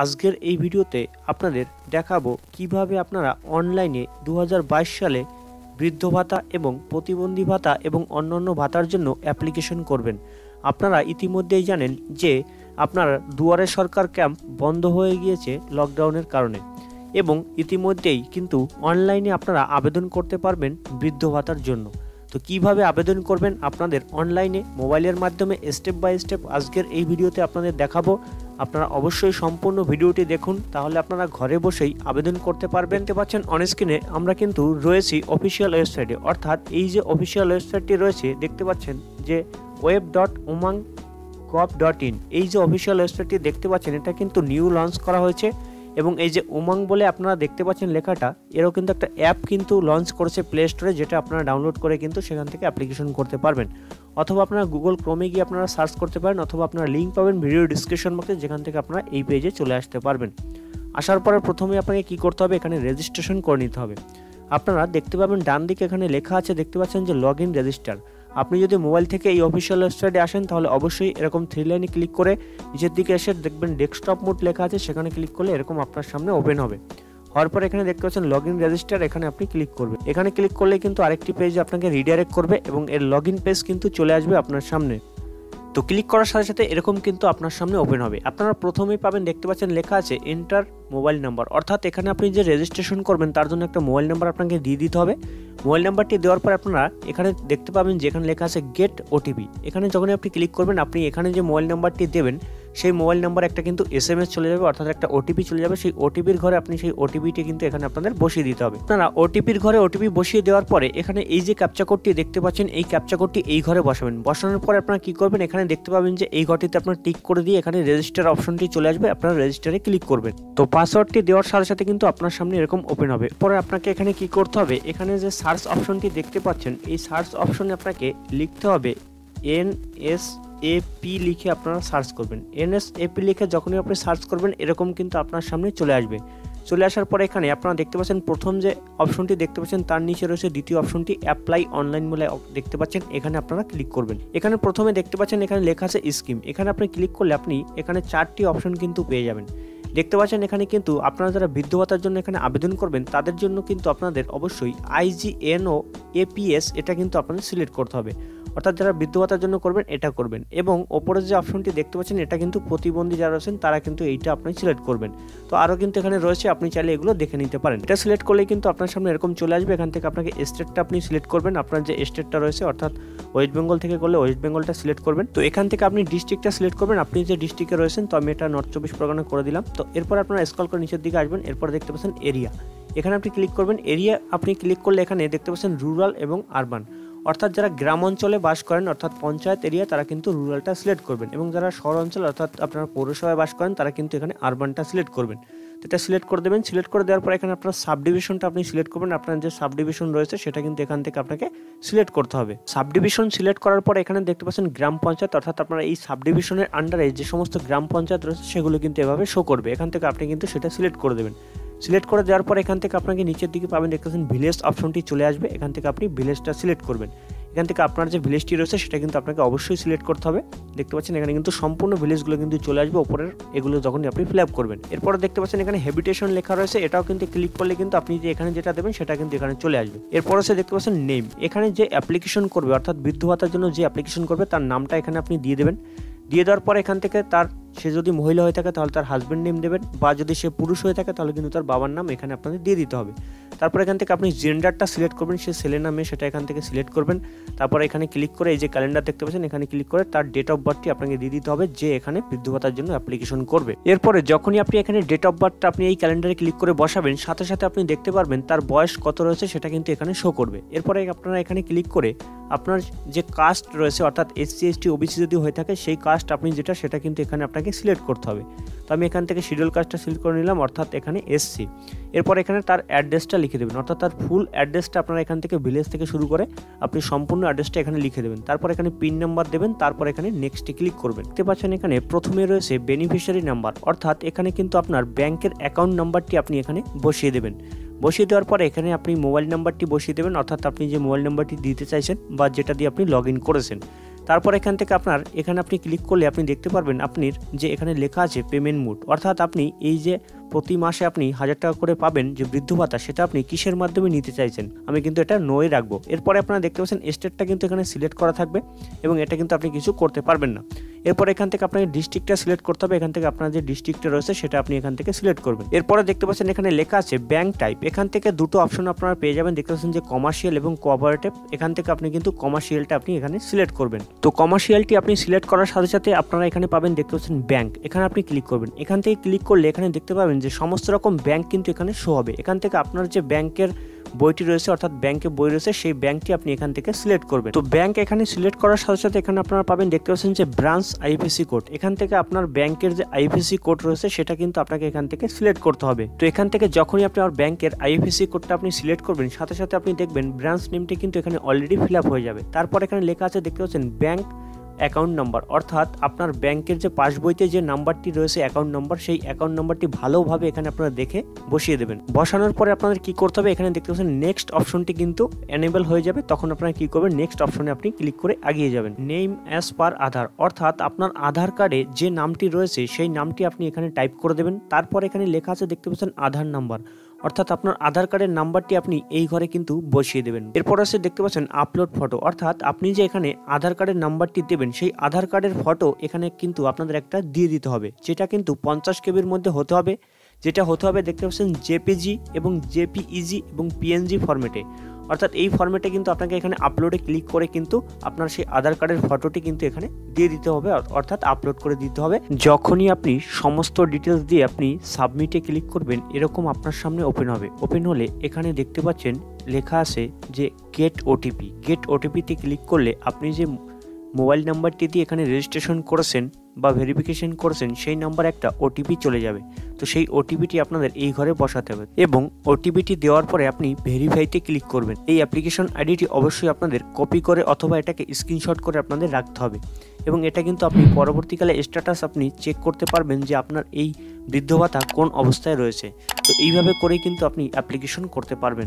आजकेर এই ভিডিওতে আপনাদের দেখাবো কিভাবে আপনারা অনলাইনে 2022 সালে বৃদ্ধ ভাতা এবং প্রতিবন্ধী ভাতা এবং অন্যান্য ভাতার জন্য অ্যাপ্লিকেশন করবেন। আপনারা ইতিমধ্যেই জানেন যে আপনার দুয়ারে সরকার ক্যাম্প বন্ধ হয়ে গিয়েছে লকডাউনের কারণে এবং ইতিমধ্যেই কিন্তু অনলাইনে আপনারা আবেদন করতে পারবেন বৃদ্ধ ভাতার জন্য। তো কিভাবে আবেদন করবেন আপনাদের অনলাইনে মোবাইলের মাধ্যমে স্টেপ বাই স্টেপ আজকের এই ভিডিওতে আপনাদের দেখাবো। আপনারা অবশ্যই সম্পূর্ণ ভিডিওটি দেখুন, তাহলে আপনারা ঘরে বসেই আবেদন করতে পারবেন। দেখতে পাচ্ছেন অন স্ক্রিনে আমরা কিন্তু রয়েছি অফিসিয়াল ওয়েবসাইটে, অর্থাৎ এই যে অফিসিয়াল ওয়েবসাইটটি রয়েছে দেখতে পাচ্ছেন যে web.umang.gov.in, এই যে অফিসিয়াল ওয়েবসাইটটি দেখতে পাচ্ছেন এটা কিন্তু নিউ লঞ্চ করা হয়েছে এবং এই যে উমাং বলে আপনারা দেখতে পাচ্ছেন লেখাটা, এরও কিন্তু একটা অ্যাপ কিন্তু লঞ্চ করেছে প্লে স্টোরে, যেটা আপনারা ডাউনলোড করে কিন্তু সেখান থেকে অ্যাপ্লিকেশন করতে পারবেন, অথবা আপনারা গুগল ক্রোমে গিয়ে আপনারা সার্চ করতে পারেন, অথবা আপনারা লিঙ্ক পাবেন ভিডিও ডিসক্রিপশন বক্সে, যেখান থেকে আপনারা এই পেজে চলে আসতে পারবেন। আসার পরে প্রথমে আপনাকে কী করতে হবে, এখানে রেজিস্ট্রেশন করে নিতে হবে। আপনারা দেখতে পাবেন ডান দিকে এখানে লেখা আছে, দেখতে পাচ্ছেন যে লগ ইন রেজিস্টার। আপনি যদি মোবাইল থেকে এই অফিসিয়াল ওয়েবসাইটে আসেন তাহলে অবশ্যই এরকম 3 লাইনে ক্লিক করে নিচের দিকে এসে দেখবেন ডেস্কটপ মোড লেখা আছে, সেখানে ক্লিক করলে এরকম আপনার সামনে ওপেন হবে। হওয়ার পর এখানে দেখতে পাচ্ছেন লগ ইন রেজিস্টার, এখানে আপনি ক্লিক করবেন। এখানে ক্লিক করলে কিন্তু আরেকটি পেজ আপনাকে রিডাইরেক্ট করবে এবং এর লগ ইন পেজ কিন্তু চলে আসবে আপনার সামনে। তো ক্লিক করার সাথে সাথে এরকম কিন্তু আপনার সামনে ওপেন হবে। আপনারা প্রথমেই পাবেন দেখতে পাচ্ছেন লেখা আছে এন্টার মোবাইল নাম্বার, অর্থাৎ এখানে আপনি যে রেজিস্ট্রেশন করবেন তার জন্য একটা মোবাইল নাম্বার আপনাকে দিয়ে দিতে হবে। মোবাইল নাম্বারটি দেওয়ার পর আপনারা এখানে দেখতে পাবেন যেখানে লেখা আছে গেট ওটিপি, এখানে যখনই আপনি ক্লিক করবেন আপনি এখানে যে মোবাইল নাম্বারটি দেবেন সেই মোবাইল নাম্বার একটা কিন্তু SMS চলে যাবে, অর্থাৎ একটা OTP চলে যাবে। সেই OTPর ঘরে আপনি সেই OTPটি কিন্তু এখানে আপনাদের বসিয়ে দিতে হবে। আপনারা OTPর ঘরে OTP বসিয়ে দেওয়ার পরে এখানে এই যে ক্যাপচা কোডটি দেখতে পাচ্ছেন এই ক্যাপচা কোডটি এই ঘরে বসাবেন। বসানোর পরে আপনারা কী করবেন, এখানে দেখতে পাবেন যে এই ঘরটিতে আপনারা টিক করে দিয়ে এখানে রেজিস্টার অপশনটি চলে আসবে, আপনারা রেজিস্টারে ক্লিক করবেন। তো পাসওয়ার্ডটি দেওয়ার সাথে সাথে কিন্তু আপনার সামনে এরকম ওপেন হবে। পরে আপনাকে এখানে কী করতে হবে, এখানে যে সার্চ অপশনটি দেখতে পাচ্ছেন এই সার্চ অপশনে আপনাকে লিখতে হবে NSAP লিখে আপনারা সার্চ করবেন। NSAP লিখে যখনই আপনি সার্চ করবেন এরকম কিন্তু আপনার সামনে চলে আসবে। চলে আসার পরে এখানে আপনারা দেখতে পাচ্ছেন প্রথম যে অপশনটি দেখতে পাচ্ছেন তার নিচে রয়েছে দ্বিতীয় অপশনটি অ্যাপ্লাই অনলাইন বলে দেখতে পাচ্ছেন, এখানে আপনারা ক্লিক করবেন। এখানে প্রথমে দেখতে পাচ্ছেন এখানে লেখা আছে স্কিম, এখানে আপনি ক্লিক করলে আপনি এখানে 4টি অপশন কিন্তু পেয়ে যাবেন। দেখতে পাচ্ছেন এখানে কিন্তু আপনারা যারা বৃদ্ধ ভাতার জন্য এখানে আবেদন করবেন তাদের জন্য কিন্তু আপনাদের অবশ্যই IGNO APS এটা কিন্তু আপনাদের সিলেক্ট করতে হবে, অর্থাৎ যারা বৃদ্ধ ভাতার জন্য করবেন এটা করবেন, এবং ওপরের যে অপশনটি দেখতে পাচ্ছেন এটা কিন্তু প্রতিবন্ধী যারা আছেন তারা কিন্তু এইটা আপনি সিলেক্ট করবেন। তো আরও কিন্তু এখানে রয়েছে, আপনি চাইলে এগুলো দেখে নিতে পারেন। এটা সিলেক্ট করলে কিন্তু আপনার সামনে এরকম চলে আসবে। এখান থেকে আপনাকে স্টেটটা আপনি সিলেক্ট করবেন, আপনার যে স্টেটটা রয়েছে অর্থাৎ ওয়েস্ট বেঙ্গল থেকে করলে ওয়েস্ট বেঙ্গলটা সিলেক্ট করবেন। তো এখান থেকে আপনি ডিস্ট্রিক্টটা সিলেক্ট করবেন, আপনি যে ডিস্ট্রিক্টে রয়েছেন, তো আমি এটা নর্থ 24 পরগনা করে দিলাম। তো এরপর আপনারা স্ক্রল করে নিচের দিকে আসবেন, এরপর দেখতে পাচ্ছেন এরিয়া, এখানে আপনি ক্লিক করবেন। এরিয়া আপনি ক্লিক করলে এখানে দেখতে পাচ্ছেন রুরাল এবং আরবান, অর্থাৎ যারা গ্রাম অঞ্চলে বাস করেন অর্থাৎ পঞ্চায়েত এরিয়া তারা কিন্তু রুরালটা সিলেক্ট করবেন, এবং যারা শহর অঞ্চল অর্থাৎ আপনারা পৌরসভায় বাস করেন তারা কিন্তু এখানে আরবানটা সিলেক্ট করবেন। তো এটা সিলেক্ট করে দেবেন। সিলেক্ট করে দেওয়ার পর এখানে আপনার সাবডিভিশনটা আপনি সিলেক্ট করবেন, আপনার যে সাবডিভিশন রয়েছে সেটা কিন্তু এখান থেকে আপনাকে সিলেক্ট করতে হবে। সাবডিভিশন সিলেক্ট করার পর এখানে দেখতে পাচ্ছেন গ্রাম পঞ্চায়েত, অর্থাৎ আপনার এই সাবডিভিশনের আন্ডারে যে সমস্ত গ্রাম পঞ্চায়েত রয়েছে সেগুলো কিন্তু এভাবে শো করবে, এখান থেকে আপনি কিন্তু সেটা সিলেক্ট করে দেবেন। সিলেক্ট করে দেওয়ার পর এখান থেকে আপনাকে নিচের দিকে পাবেন দেখতে পাচ্ছেন ভিলেজ অপশনটি চলে আসবে, এখান থেকে আপনি ভিলেজটা সিলেক্ট করবেন। এখান থেকে আপনার যে ভিলেজটি রয়েছে সেটা কিন্তু আপনাকে অবশ্যই সিলেক্ট করতে হবে। দেখতে পাচ্ছেন এখানে কিন্তু সম্পূর্ণ ভিলেজগুলো কিন্তু চলে আসবে উপরের, এগুলো যখন আপনি ফিল আপ করবেন। এরপর দেখতে পাচ্ছেন এখানে হ্যাবিটেশন লেখা রয়েছে, এটাও কিন্তু ক্লিক করলে কিন্তু আপনি যে এখানে যেটা দেবেন সেটা কিন্তু এখানে চলে আসবে। এরপর হচ্ছে দেখতে পাচ্ছেন নেম, এখানে যে অ্যাপ্লিকেশন করবে অর্থাৎ বৃদ্ধ ভাতার জন্য যে অ্যাপ্লিকেশন করবে তার নামটা এখানে আপনি দিয়ে দেবেন। দিয়ে দেওয়ার পর এখান থেকে তার, সে যদি মহিলা হয়ে থাকে তাহলে তার হাজব্যান্ড নেম দেবেন, বা যদি সে পুরুষ হয়ে থাকে তাহলে কিন্তু তার বাবার নাম এখানে আপনাদের দিয়ে দিতে হবে। তারপর এখান থেকে আপনি জেন্ডারটা সিলেক্ট করবেন, সে ছেলে নামে সেটা এখান থেকে সিলেক্ট করবেন। তারপর এখানে ক্লিক করে এই যে ক্যালেন্ডার দেখতে পাচ্ছেন এখানে ক্লিক করে তার ডেট অফ বার্থটি আপনাকে দিয়ে দিতে হবে, যে এখানে বৃদ্ধ ভাতার জন্য অ্যাপ্লিকেশন করবে। এরপরে যখনই আপনি এখানে ডেট অফ বার্থটা আপনি এই ক্যালেন্ডারে ক্লিক করে বসাবেন সাথে সাথে আপনি দেখতে পারবেন তার বয়স কত রয়েছে সেটা কিন্তু এখানে শো করবে। এরপরে আপনারা এখানে ক্লিক করে আপনার যে কাস্ট রয়েছে অর্থাৎ SC ST OBC যদি হয়ে থাকে সেই কাস্ট আপনি যেটা সেটা কিন্তু এখানে আপনাকে সিলেক্ট করতে হবে। তো আমি এখান থেকে শিডিউল কাস্টটা সিলেক্ট করে নিলাম, অর্থাৎ এখানে SC। এরপর এখানে তার অ্যাড্রেসটা লিখে দেবেন, অর্থাৎ তার ফুল অ্যাড্রেসটা আপনারা এখান থেকে ভিলেজ থেকে শুরু করে আপনি সম্পূর্ণ অ্যাড্রেসটা এখানে লিখে দেবেন। তারপর এখানে পিন নাম্বার দেবেন, তারপর এখানে নেক্সটে ক্লিক করবেন। দেখতে পাচ্ছেন এখানে প্রথমে রয়েছে বেনিফিশিয়ারি নাম্বার, অর্থাৎ এখানে কিন্তু আপনার ব্যাংকের অ্যাকাউন্ট নাম্বারটি আপনি এখানে বসিয়ে দেবেন। বসিয়ে দেওয়ার পরে এখানে আপনি মোবাইল নাম্বারটি বসিয়ে দেবেন, অর্থাৎ আপনি যে মোবাইল নাম্বারটি দিতে চাইছেন বা যেটা দিয়ে আপনি লগ ইন করেছেন। তারপর এখান থেকে আপনার এখানে আপনি ক্লিক করলে আপনি দেখতে পারবেন আপনার যে এখানে লেখা আছে পেমেন্ট মোড, অর্থাৎ আপনি এই যে প্রতি মাসে আপনি 1000 টাকা করে পাবেন যে বৃদ্ধ ভাতা, সেটা আপনি কিসের মাধ্যমে নিতে চাইছেন। আমি কিন্তু এটা নো এ রাখবো। এরপরে আপনারা দেখতে পাচ্ছেন স্টেটটা কিন্তু এখানে সিলেক্ট করা থাকবে এবং এটা কিন্তু আপনি কিছু করতে পারবেন না। এরপর এখান থেকে আপনাকে ডিস্ট্রিক্টটা সিলেক্ট করতে হবে, এখান থেকে আপনার যে ডিস্ট্রিক্টটা রয়েছে সেটা আপনি এখান থেকে সিলেক্ট করবেন। এরপরে দেখতে পাচ্ছেন এখানে লেখা আছে ব্যাংক টাইপ, এখান থেকে দুটো অপশন আপনারা পেয়ে যাবেন, দেখতে পাচ্ছেন যে কমার্শিয়াল এবং কোঅপারেটিভ। এখান থেকে আপনি কিন্তু কমার্শিয়ালটা আপনি এখানে সিলেক্ট করবেন। তো কমার্শিয়ালটি আপনি সিলেক্ট করার সাথে সাথে আপনারা এখানে পাবেন দেখতে পাচ্ছেন ব্যাংক, এখানে আপনি ক্লিক করবেন। এখান থেকে ক্লিক করলে এখানে দেখতে পাবেন যে সমস্ত রকম ব্যাংক কিন্তু এখানে শো হবে। এখান থেকে আপনার যে ব্যাংকের বইটি রয়েছে অর্থাৎ ব্যাংকে বই রয়েছে সেই ব্যাংকটি আপনি এখান থেকে সিলেক্ট করবেন। তো ব্যাংক এখানে সিলেক্ট করার সাথে সাথে এখানে আপনারা পাবেন দেখতে পাচ্ছেন যে ব্রাঞ্চ আইএফএসসি কোড, এখান থেকে আপনার ব্যাংকের যে আইএফএসসি কোড রয়েছে সেটা কিন্তু আপনাকে এখান থেকে সিলেক্ট করতে হবে। তো এখান থেকে যখনই আপনি আপনার ব্যাংকের আইএফএসসি কোডটা আপনি সিলেক্ট করবেন সাথে সাথে আপনি দেখবেন ব্রাঞ্চ নেমটি কিন্তু এখানে অলরেডি ফিল আপ হয়ে যাবে। তারপর এখানে লেখা আছে দেখতে পাচ্ছেন ব্যাংক অ্যাকাউন্ট নাম্বার, অর্থাৎ আপনার ব্যাংকের যে পাসবইতে যে নাম্বারটি রয়েছে অ্যাকাউন্ট নাম্বার, সেই অ্যাকাউন্ট নাম্বারটি ভালোভাবে এখানে আপনারা দেখে বসিয়ে দেবেন। বসানোর পরে আপনাদের কি করতে হবে, এখানে দেখতে পাচ্ছেন নেক্সট অপশনটি কিন্তু এনেবল হয়ে যাবে, তখন আপনারা কি করবেন নেক্সট অপশনে আপনি ক্লিক করে এগিয়ে যাবেন। নেম অ্যাজ পার আধার, অর্থাৎ আপনার আধার কার্ডে যে নামটি রয়েছে সেই নামটি আপনি এখানে টাইপ করে দেবেন। তারপর এখানে লেখা আছে দেখতে পাচ্ছেন আধার নাম্বার, অর্থাৎ আপনার আধার কার্ডের নাম্বারটি আপনি এই ঘরে কিন্তু বসিয়ে দেবেন। এরপর আছে দেখতে পাচ্ছেন আপলোড ফটো, অর্থাৎ আপনি যে এখানে আধার কার্ডের নাম্বারটি দেবেন সেই আধার কার্ডের ফটো এখানে কিন্তু আপনাদের একটা দিয়ে দিতে হবে, যেটা কিন্তু 50 কেবির মধ্যে হতে হবে, যেটা হতে হবে দেখতে পাচ্ছেন জেপিজি এবং জেপিইজি এবং পিএনজি ফরম্যাটে, অর্থাৎ এই ফরম্যাটে কিন্তু আপনাকে এখানে আপলোডে ক্লিক করে কিন্তু আপনার সেই আধার কার্ডের ফটোটি কিন্তু এখানে দিয়ে দিতে হবে, অর্থাৎ আপলোড করে দিতে হবে। যখনই আপনি সমস্ত ডিটেলস দিয়ে আপনি সাবমিটে ক্লিক করবেন এরকম আপনার সামনে ওপেন হবে। ওপেন হলে এখানে দেখতে পাচ্ছেন লেখা আছে যে গেট ওটিপি, গেট ওটিপিতে ক্লিক করলে আপনি যে মোবাইল নাম্বারটি দিয়ে এখানে রেজিস্ট্রেশন করেছেন বা ভেরিফিকেশন করেছেন সেই নাম্বার একটা ওটিপি চলে যাবে। তো সেই ওটিপিটি আপনাদের এই ঘরে বসাতে হবে এবং ওটিপিটি দেওয়ার পরে আপনি ভেরিফাইতে ক্লিক করবেন। এই অ্যাপ্লিকেশন আইডিটি অবশ্যই আপনাদের কপি করে অথবা এটাকে স্ক্রিনশট করে আপনাদের রাখতে হবে এবং এটা কিন্তু আপনি পরবর্তীকালে স্ট্যাটাস আপনি চেক করতে পারবেন যে আপনার এই বৃদ্ধ ভাতা কোন অবস্থায় রয়েছে। তো এইভাবে করে কিন্তু আপনি অ্যাপ্লিকেশন করতে পারবেন।